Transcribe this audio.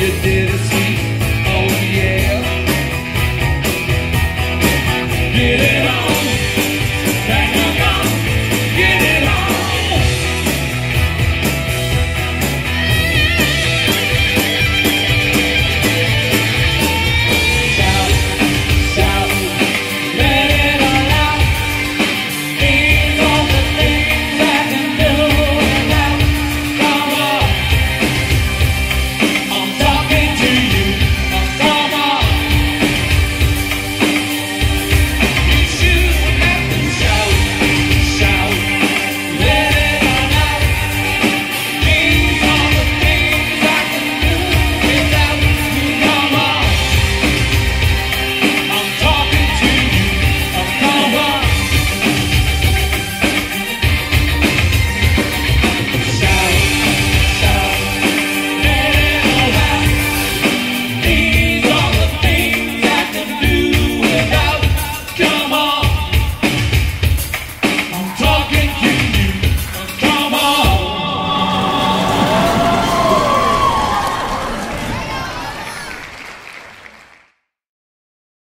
Did it.